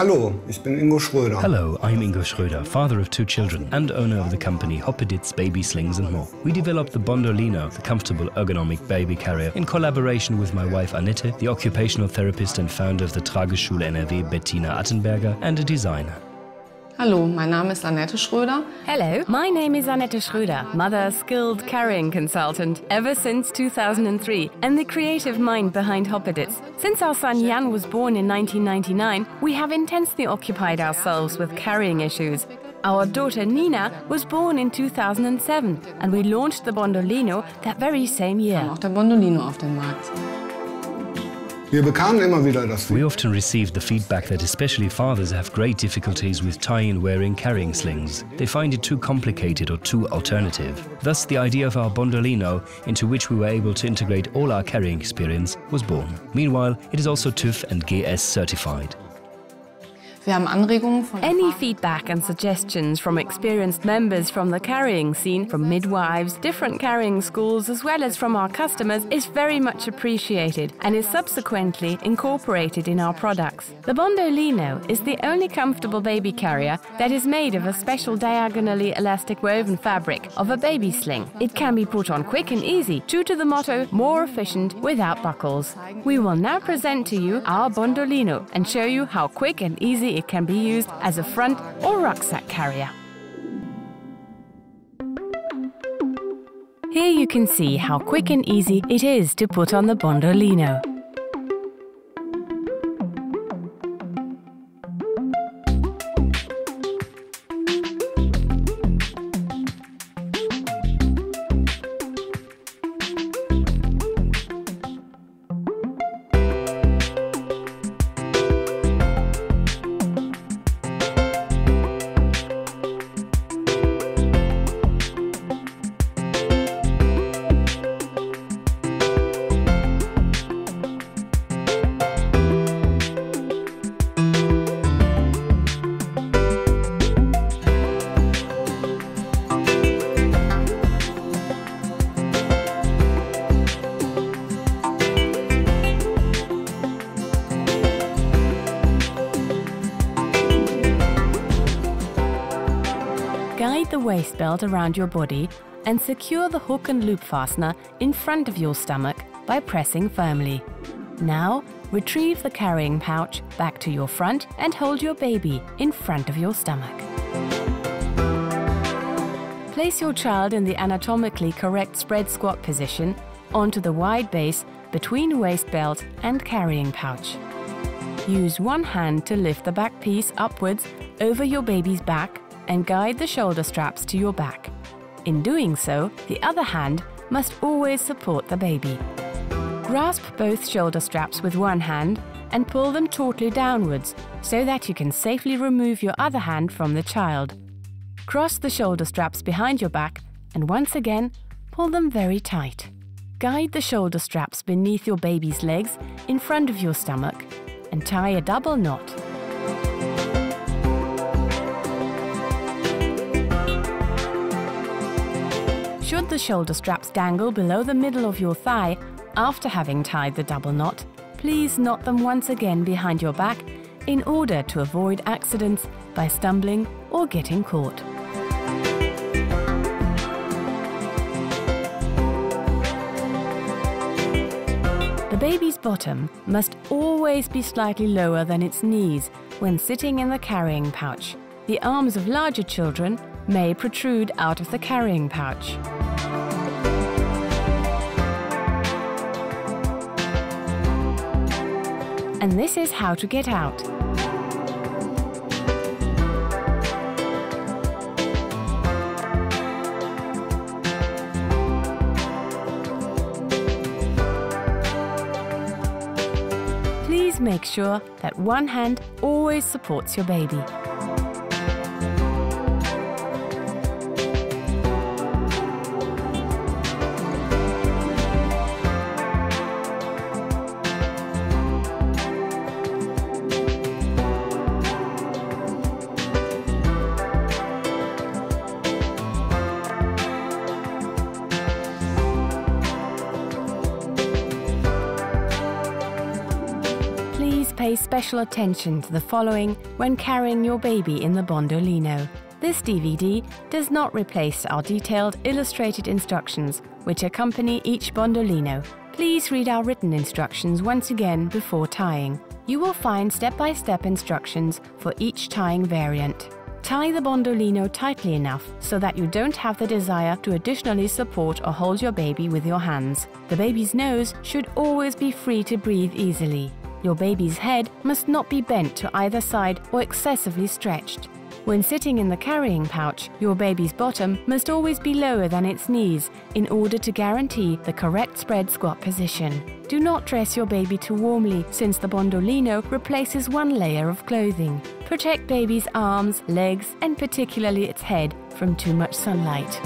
Hello, I'm Ingo Schröder. Hello, I'm Ingo Schröder, father of two children and owner of the company Hoppeditz Baby Slings and More. We developed the Bondolino, the comfortable ergonomic baby carrier, in collaboration with my wife Annette, the occupational therapist and founder of the Trageschule NRW Bettina Attenberger, and a designer. Hello, my name is Annette Schröder. Hello, my name is Annette Schröder, mother, skilled carrying consultant ever since 2003 and the creative mind behind Hoppeditz. Since our son Jan was born in 1999, we have intensely occupied ourselves with carrying issues. Our daughter Nina was born in 2007 and we launched the Bondolino that very same year. Auch der Bondolino auf den Markt. We often received the feedback that especially fathers have great difficulties with tying and wearing carrying slings. They find it too complicated or too alternative. Thus, the idea of our Bondolino, into which we were able to integrate all our carrying experience, was born. Meanwhile, it is also TÜV and GS certified. Any feedback and suggestions from experienced members from the carrying scene, from midwives, different carrying schools, as well as from our customers, is very much appreciated and is subsequently incorporated in our products. The Bondolino is the only comfortable baby carrier that is made of a special diagonally elastic woven fabric of a baby sling. It can be put on quick and easy, true to the motto, more efficient without buckles. We will now present to you our Bondolino and show you how quick and easy it can be used as a front or rucksack carrier. Here you can see how quick and easy it is to put on the Bondolino. Guide the waist belt around your body and secure the hook and loop fastener in front of your stomach by pressing firmly. Now, retrieve the carrying pouch back to your front and hold your baby in front of your stomach. Place your child in the anatomically correct spread squat position onto the wide base between waist belt and carrying pouch. Use one hand to lift the back piece upwards over your baby's back and guide the shoulder straps to your back. In doing so, the other hand must always support the baby. Grasp both shoulder straps with one hand and pull them tautly downwards so that you can safely remove your other hand from the child. Cross the shoulder straps behind your back and once again, pull them very tight. Guide the shoulder straps beneath your baby's legs in front of your stomach and tie a double knot. Should the shoulder straps dangle below the middle of your thigh after having tied the double knot, please knot them once again behind your back in order to avoid accidents by stumbling or getting caught. The baby's bottom must always be slightly lower than its knees when sitting in the carrying pouch. The arms of larger children may protrude out of the carrying pouch. And this is how to get out. Please make sure that one hand always supports your baby. pay special attention to the following when carrying your baby in the Bondolino. This DVD does not replace our detailed illustrated instructions which accompany each Bondolino. Please read our written instructions once again before tying. You will find step-by-step instructions for each tying variant. Tie the Bondolino tightly enough so that you don't have the desire to additionally support or hold your baby with your hands. The baby's nose should always be free to breathe easily. Your baby's head must not be bent to either side or excessively stretched. When sitting in the carrying pouch, your baby's bottom must always be lower than its knees in order to guarantee the correct spread squat position. Do not dress your baby too warmly, since the Bondolino replaces one layer of clothing. Protect baby's arms, legs, and particularly its head from too much sunlight.